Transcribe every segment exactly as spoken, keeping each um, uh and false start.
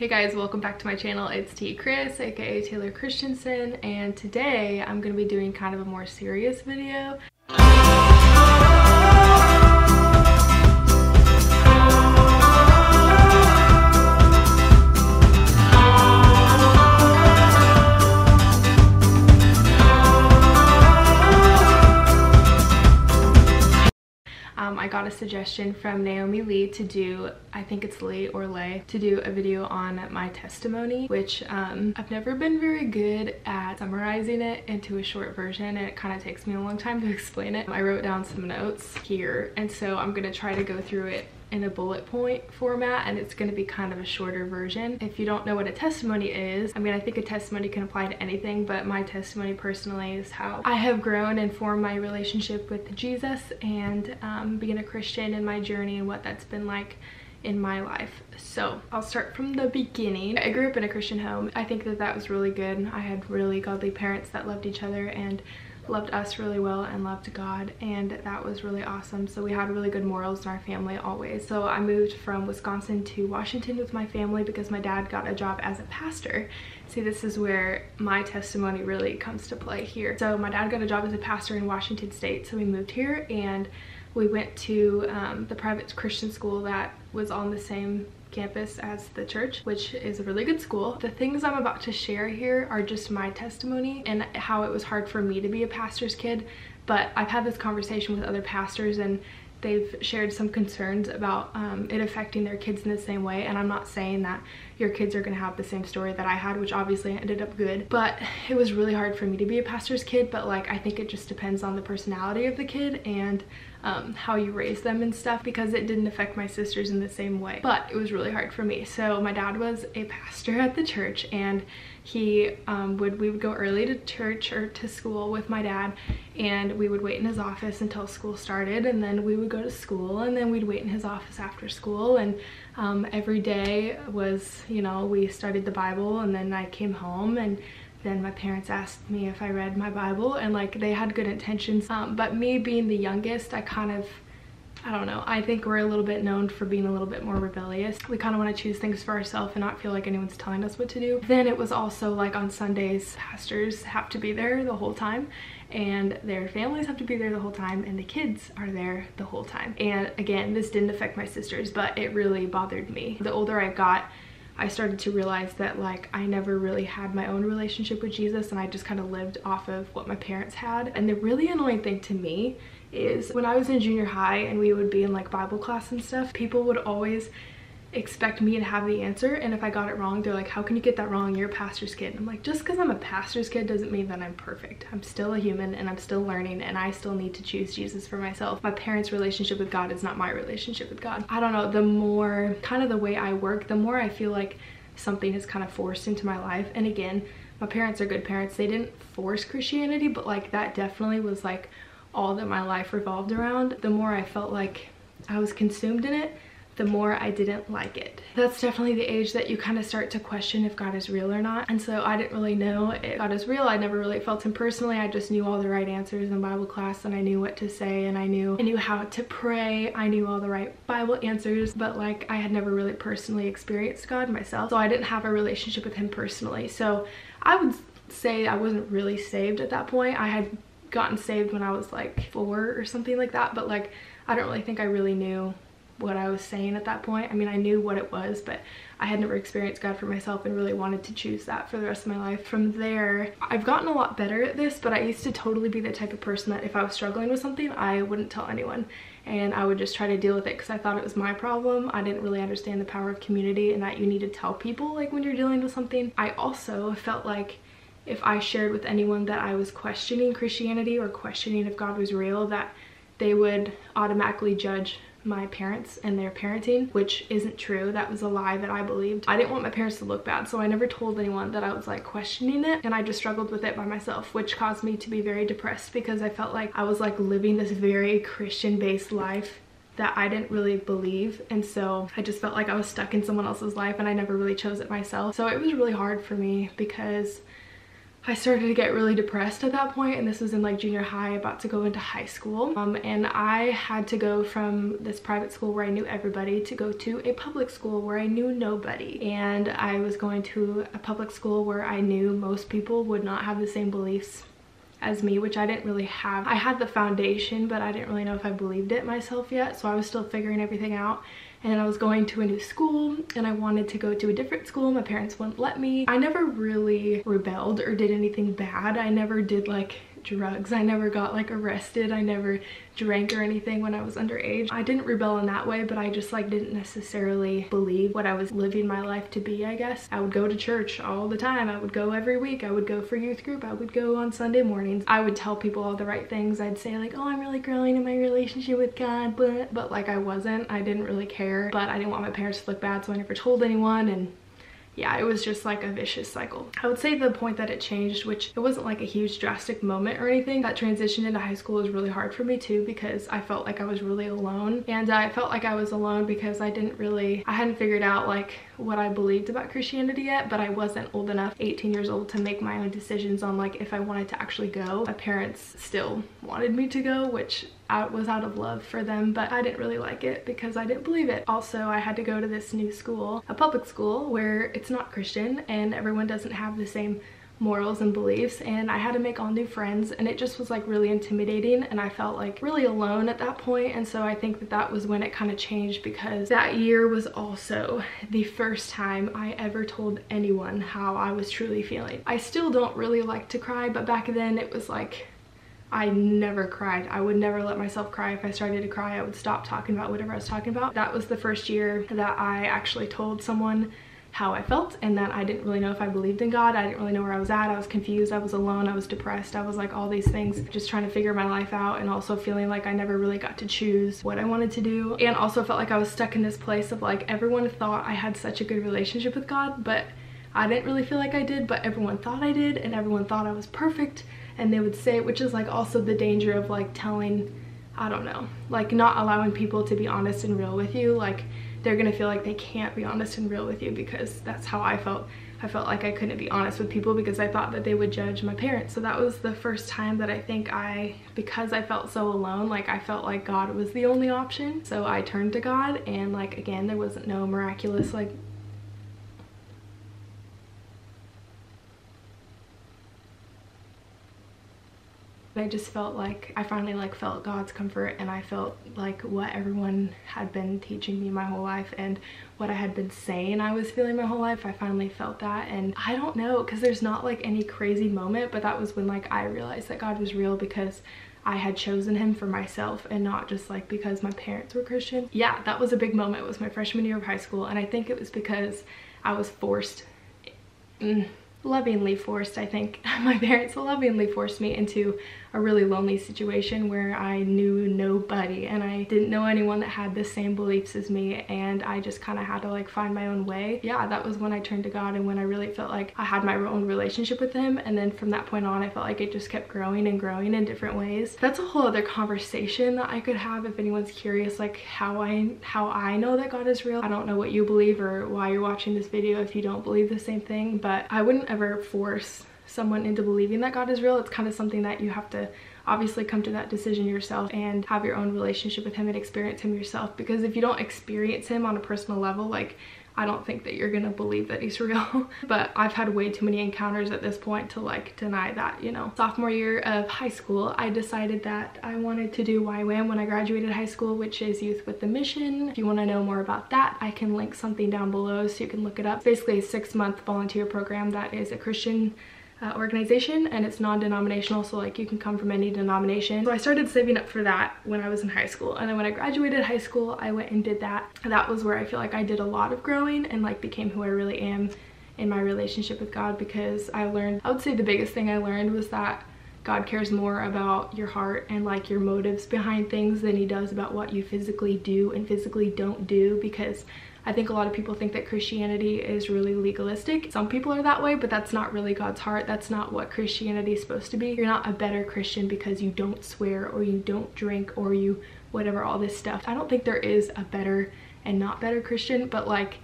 Hey guys, welcome back to my channel. It's T. Chris, aka Taylor Christensen, and today I'm going to be doing kind of a more serious video. Um, I got a suggestion from Naomi Lee to do, I think it's Lee or Lay, to do a video on my testimony, which um, I've never been very good at summarizing it into a short version, and it kind of takes me a long time to explain it. I wrote down some notes here, and so I'm gonna try to go through it in a bullet point format, and it's going to be kind of a shorter version. If you don't know what a testimony is, I mean, I think a testimony can apply to anything, but my testimony personally is how I have grown and formed my relationship with Jesus and um, being a Christian and my journey and what that's been like in my life. So I'll start from the beginning. I grew up in a Christian home. I think that that was really good. I had really godly parents that loved each other and loved us really well and loved God, and that was really awesome. So we had really good morals in our family always. So I moved from Wisconsin to Washington with my family because my dad got a job as a pastor. See, this is where my testimony really comes to play here. So my dad got a job as a pastor in Washington state, so we moved here and we went to um, the private Christian school that was on the same campus as the church, which is a really good school. The things I'm about to share here are just my testimony and how it was hard for me to be a pastor's kid, but I've had this conversation with other pastors and they've shared some concerns about um, it affecting their kids in the same way, and I'm not saying that your kids are gonna have the same story that I had, which obviously ended up good, but it was really hard for me to be a pastor's kid. But like, I think it just depends on the personality of the kid and um, how you raise them and stuff, because it didn't affect my sisters in the same way, but it was really hard for me. So my dad was a pastor at the church, and he um, would we would go early to church or to school with my dad, and we would wait in his office until school started, and then we would go to school, and then we'd wait in his office after school. And um, every day was, you know, we studied the Bible, and then I came home, and then my parents asked me if I read my Bible, and like, they had good intentions, um, but me being the youngest, I kind of I don't know, I think we're a little bit known for being a little bit more rebellious. We kind of want to choose things for ourselves and not feel like anyone's telling us what to do. Then it was also like, on Sundays, pastors have to be there the whole time, and their families have to be there the whole time, and the kids are there the whole time. And again, this didn't affect my sisters, but it really bothered me. The older I got, I started to realize that like, I never really had my own relationship with Jesus, and I just kind of lived off of what my parents had. And the really annoying thing to me is when I was in junior high and we would be in like Bible class and stuff, people would always expect me to have the answer, and if I got it wrong, they're like, how can you get that wrong, you're a pastor's kid. And I'm like, just because I'm a pastor's kid doesn't mean that I'm perfect. I'm still a human, and I'm still learning, and I still need to choose Jesus for myself. My parents' relationship with God is not my relationship with God. I don't know, the more kind of the way I work, the more I feel like something is kind of forced into my life. And again, my parents are good parents, they didn't force Christianity, but like, that definitely was like all that my life revolved around. The more I felt like I was consumed in it, the more I didn't like it. That's definitely the age that you kind of start to question if God is real or not. And so I didn't really know if God is real. I never really felt him personally. I just knew all the right answers in Bible class, and I knew what to say, and I knew I knew how to pray. I knew all the right Bible answers, but like, I had never really personally experienced God myself. So I didn't have a relationship with him personally. So I would say I wasn't really saved at that point. I had gotten saved when I was like four or something like that, but like, I don't really think I really knew what I was saying at that point. I mean, I knew what it was, but I had never experienced God for myself and really wanted to choose that for the rest of my life. From there, I've gotten a lot better at this, but I used to totally be the type of person that if I was struggling with something, I wouldn't tell anyone, and I would just try to deal with it because I thought it was my problem. I didn't really understand the power of community and that you need to tell people like when you're dealing with something. I also felt like if I shared with anyone that I was questioning Christianity or questioning if God was real, that they would automatically judge my parents and their parenting, which isn't true. That was a lie that I believed. I didn't want my parents to look bad, so I never told anyone that I was like questioning it, and I just struggled with it by myself, which caused me to be very depressed because I felt like I was like living this very Christian-based life that I didn't really believe, and so I just felt like I was stuck in someone else's life and I never really chose it myself. So it was really hard for me because I started to get really depressed at that point, and this was in like junior high, about to go into high school. Um, and I had to go from this private school where I knew everybody to go to a public school where I knew nobody. And I was going to a public school where I knew most people would not have the same beliefs as me, which I didn't really have. I had the foundation, but I didn't really know if I believed it myself yet, so I was still figuring everything out. And I was going to a new school, and I wanted to go to a different school. My parents wouldn't let me. I never really rebelled or did anything bad. I never did like drugs. I never got like arrested. I never drank or anything when I was underage. I didn't rebel in that way, but I just like didn't necessarily believe what I was living my life to be, I guess. I would go to church all the time. I would go every week. I would go for youth group. I would go on Sunday mornings. I would tell people all the right things. I'd say like, oh, I'm really growing in my relationship with God, but, but like I wasn't. I didn't really care, but I didn't want my parents to look bad, so I never told anyone. And yeah, it was just like a vicious cycle. I would say the point that it changed, which it wasn't like a huge drastic moment or anything, that transition into high school was really hard for me too, because I felt like I was really alone. And I felt like I was alone because I didn't really, I hadn't figured out like what I believed about Christianity yet, but I wasn't old enough, eighteen years old, to make my own decisions on like if I wanted to actually go. My parents still wanted me to go, which I was out of love for them, but I didn't really like it because I didn't believe it. Also, I had to go to this new school, a public school, where it's not Christian and everyone doesn't have the same morals and beliefs, and I had to make all new friends, and it just was like really intimidating, and I felt like really alone at that point. And so I think that that was when it kind of changed, because that year was also the first time I ever told anyone how I was truly feeling. I still don't really like to cry, but back then it was like I never cried. I would never let myself cry. If I started to cry, I would stop talking about whatever I was talking about. That was the first year that I actually told someone how I felt, and that I didn't really know if I believed in God. I didn't really know where I was at. I was confused. I was alone. I was depressed. I was like all these things, just trying to figure my life out, and also feeling like I never really got to choose what I wanted to do. And also felt like I was stuck in this place of like everyone thought I had such a good relationship with God, but I didn't really feel like I did, but everyone thought I did, and everyone thought I was perfect, and they would say it, which is like also the danger of like telling, I don't know, like not allowing people to be honest and real with you. Like they're gonna feel like they can't be honest and real with you, because that's how I felt. I felt like I couldn't be honest with people because I thought that they would judge my parents. So that was the first time that I think I, because I felt so alone, like I felt like God was the only option. So I turned to God, and like again, there wasn't no miraculous like I just felt like I finally like felt God's comfort, and I felt like what everyone had been teaching me my whole life and what I had been saying I was feeling my whole life. I finally felt that, and I don't know, because there's not like any crazy moment, but that was when like I realized that God was real, because I had chosen him for myself and not just like because my parents were Christian. Yeah, that was a big moment. It was my freshman year of high school, and I think it was because I was forced mm. lovingly forced, I think. My parents lovingly forced me into a really lonely situation where I knew nobody, and I didn't know anyone that had the same beliefs as me, and I just kind of had to like find my own way. Yeah, that was when I turned to God, and when I really felt like I had my own relationship with him. And then from that point on, I felt like it just kept growing and growing in different ways. That's a whole other conversation that I could have if anyone's curious, like how I how I know that God is real. I don't know what you believe or why you're watching this video if you don't believe the same thing, but I wouldn't ever force someone into believing that God is real. It's kind of something that you have to obviously come to that decision yourself and have your own relationship with him and experience him yourself, because if you don't experience him on a personal level, like I don't think that you're gonna believe that he's real. But I've had way too many encounters at this point to like deny that, you know. Sophomore year of high school, I decided that I wanted to do Y W A M when I graduated high school, which is Youth with the Mission. If you want to know more about that, I can link something down below so you can look it up. It's basically a six-month volunteer program that is a Christian Uh, organization, and it's non-denominational, so like you can come from any denomination. So I started saving up for that when I was in high school, and then when I graduated high school, I went and did that. That was where I feel like I did a lot of growing and like became who I really am in my relationship with God, because I learned, I would say the biggest thing I learned was that God cares more about your heart and like your motives behind things than he does about what you physically do and physically don't do, because I think a lot of people think that Christianity is really legalistic. Some people are that way, but that's not really God's heart. That's not what Christianity is supposed to be. You're not a better Christian because you don't swear or you don't drink or you whatever, all this stuff. I don't think there is a better and not better Christian, but like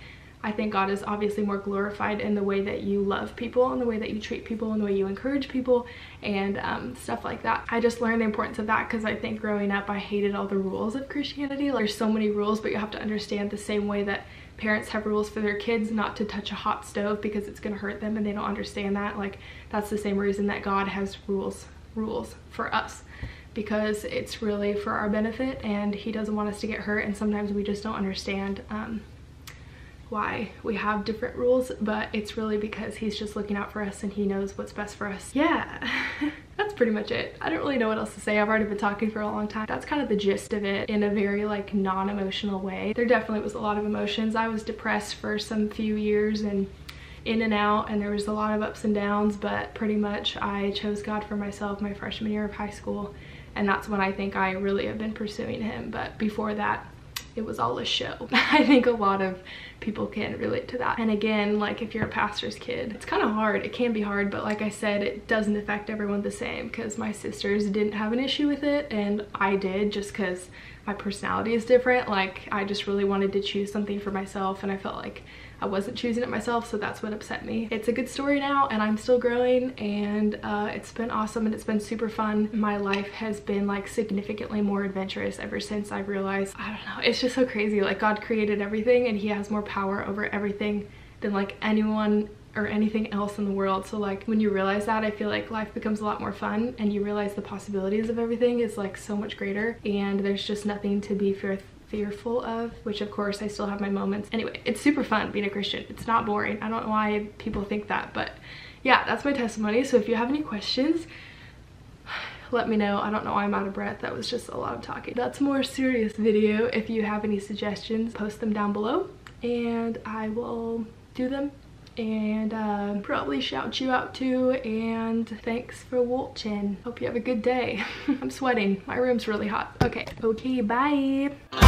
I think God is obviously more glorified in the way that you love people, in the way that you treat people, in the way you encourage people, and um, stuff like that. I just learned the importance of that, because I think growing up I hated all the rules of Christianity. Like, there's so many rules, but you have to understand the same way that parents have rules for their kids not to touch a hot stove because it's going to hurt them and they don't understand that. Like, that's the same reason that God has rules, rules for us, because it's really for our benefit and he doesn't want us to get hurt. And sometimes we just don't understand um, why we have different rules, but it's really because he's just looking out for us and he knows what's best for us. Yeah, that's pretty much it. I don't really know what else to say. I've already been talking for a long time. That's kind of the gist of it, in a very like non-emotional way. There definitely was a lot of emotions. I was depressed for some few years and in and out, and there was a lot of ups and downs, but pretty much I chose God for myself my freshman year of high school, and that's when I think I really have been pursuing him. But before that, it was all a show. I think a lot of people can relate to that. And again, like, if you're a pastor's kid, it's kind of hard. It can be hard, but like I said, it doesn't affect everyone the same, because my sisters didn't have an issue with it and I did, just because my personality is different. Like, I just really wanted to choose something for myself and I felt like I wasn't choosing it myself, so that's what upset me. It's a good story now and I'm still growing, and uh, it's been awesome and it's been super fun. My life has been like significantly more adventurous ever since I realized, I don't know, it's just so crazy. Like, God created everything and he has more power over everything than like anyone or anything else in the world. So like, when you realize that, I feel like life becomes a lot more fun, and you realize the possibilities of everything is like so much greater, and there's just nothing to be fearful fearful of, which of course I still have my moments. Anyway, it's super fun being a Christian. It's not boring. I don't know why people think that, but yeah, that's my testimony. So if you have any questions, let me know. I don't know why I'm out of breath. That was just a lot of talking. That's a more serious video. If you have any suggestions, post them down below and I will do them and um, probably shout you out too. And thanks for watching. Hope you have a good day. I'm sweating. My room's really hot. Okay. Okay, bye.